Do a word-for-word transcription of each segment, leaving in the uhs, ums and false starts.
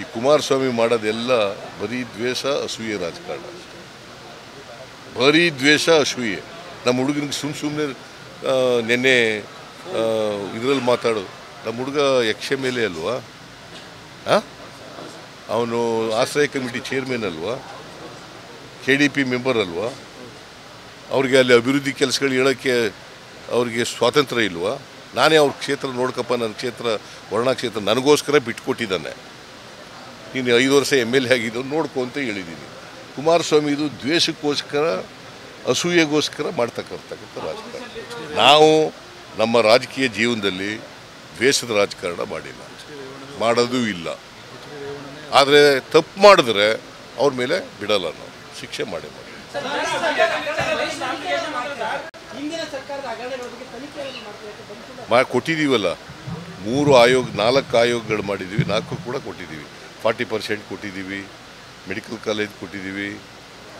ಈ ಕುಮಾರಸ್ವಾಮಿ ಮಾಡೋದೆಲ್ಲ ಬರೀ ದ್ವೇಷ ಅಸೂಯೆ ರಾಜಕಾರಣ, ಬರೀ ದ್ವೇಷ ಅಸೂಯೆ. ನಮ್ಮ ಹುಡುಗನಿಗೆ ಸುಮ್ಮ ಸುಮ್ಮನೆ ನೆನ್ನೆ ಇದರಲ್ಲಿ ಮಾತಾಡು, ನಮ್ಮ ಹುಡುಗ ಯಕ್ಷ ಮೇಲೆ ಅಲ್ವಾ, ಅವನು ಆಶ್ರಯ ಕಮಿಟಿ ಚೇರ್ಮನ್ ಅಲ್ವಾ, ಕೆ ಡಿ ಪಿ ಮೆಂಬರ್ ಅಲ್ವಾ, ಅವ್ರಿಗೆ ಅಲ್ಲಿ ಅಭಿವೃದ್ಧಿ ಕೆಲಸಗಳು ಹೇಳೋಕ್ಕೆ ಅವ್ರಿಗೆ ಸ್ವಾತಂತ್ರ್ಯ ಇಲ್ವಾ? ನಾನೇ ಅವ್ರ ಕ್ಷೇತ್ರ ನೋಡ್ಕಪ್ಪ, ನನ್ನ ಕ್ಷೇತ್ರ ವರ್ಣ ಕ್ಷೇತ್ರ ನನಗೋಸ್ಕರ ಬಿಟ್ಕೊಟ್ಟಿದ್ದಾನೆ, ನೀನು ಐದು ವರ್ಷ ಎಮ್ ಎಲ್ ಎ ಆಗಿದ್ದು ನೋಡ್ಕೊ ಅಂತ ಹೇಳಿದ್ದೀನಿ. ಕುಮಾರಸ್ವಾಮಿ ಇದು ದ್ವೇಷಕ್ಕೋಸ್ಕರ ಅಸೂಯೆಗೋಸ್ಕರ ಮಾಡ್ತಕ್ಕಂಥಕ್ಕಂಥ ರಾಜಕಾರಣ. ನಾವು ನಮ್ಮ ರಾಜಕೀಯ ಜೀವನದಲ್ಲಿ ದ್ವೇಷದ ರಾಜಕಾರಣ ಮಾಡಿಲ್ಲ, ಮಾಡೋದೂ ಇಲ್ಲ. ಆದರೆ ತಪ್ಪು ಮಾಡಿದ್ರೆ ಅವ್ರ ಮೇಲೆ ಬಿಡಲ್ಲ, ನಾವು ಶಿಕ್ಷೆ ಮಾಡೇ ಮಾಡಿ. ಮಾ ಕೊಟ್ಟಿದ್ದೀವಲ್ಲ, ಮೂರು ಆಯೋಗ ನಾಲ್ಕು ಆಯೋಗಗಳು ಮಾಡಿದ್ದೀವಿ, ನಾಲ್ಕು ಕೂಡ ಕೊಟ್ಟಿದ್ದೀವಿ. ಫಾರ್ಟಿ ಪರ್ಸೆಂಟ್ ಕೊಟ್ಟಿದ್ದೀವಿ, ಮೆಡಿಕಲ್ ಕಾಲೇಜ್ ಕೊಟ್ಟಿದ್ದೀವಿ,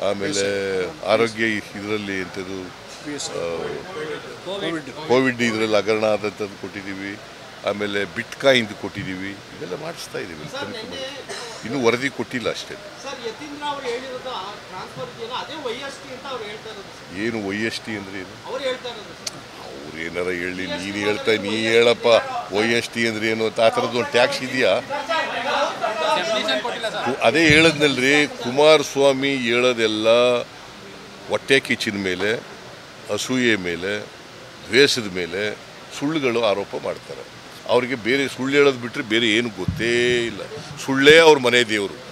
ಆಮೇಲೆ ಆರೋಗ್ಯ ಇದರಲ್ಲಿ ಎಂಥದ್ದು ಕೋವಿಡ್ ಇದರಲ್ಲಿ ಹಗರಣ ಆದಂಥದ್ದು ಕೊಟ್ಟಿದ್ದೀವಿ, ಆಮೇಲೆ ಬಿಟ್ಕಾಯಿಂದ ಕೊಟ್ಟಿದ್ದೀವಿ, ಇದೆಲ್ಲ ಮಾಡಿಸ್ತಾ ಇದ್ದೀವಿ. ಇನ್ನೂ ವರದಿ ಕೊಟ್ಟಿಲ್ಲ ಅಷ್ಟೇ. ಏನು ವೈ ಎಸ್ ಟಿ ಅಂದರೆ ಏನು? ಅವ್ರು ಏನಾರ ಹೇಳಿ, ನೀನು ಹೇಳ್ತಾ ನೀ ಹೇಳಪ್ಪ ವೈ ಎಸ್ ಟಿ ಅಂದರೆ ಏನು ಅಂತ. ಆ ಥರದ್ದು ಒಂದು ಟ್ಯಾಕ್ಸ್ ಇದೆಯಾ? ಅದೇ ಹೇಳದ್ನಲ್ರಿ, ಕುಮಾರಸ್ವಾಮಿ ಹೇಳೋದೆಲ್ಲ ಹೊಟ್ಟೆ ಕಿಚ್ಚಿನ ಮೇಲೆ, ಅಸೂಯೆ ಮೇಲೆ, ದ್ವೇಷದ ಮೇಲೆ ಸುಳ್ಳುಗಳು ಆರೋಪ ಮಾಡ್ತಾರೆ. ಅವರಿಗೆ ಬೇರೆ ಸುಳ್ಳು ಹೇಳೋದು ಬಿಟ್ಟರೆ ಬೇರೆ ಏನು ಗೊತ್ತೇ ಇಲ್ಲ. ಸುಳ್ಳೇ ಅವ್ರ ಮನೆ ದೇವರು.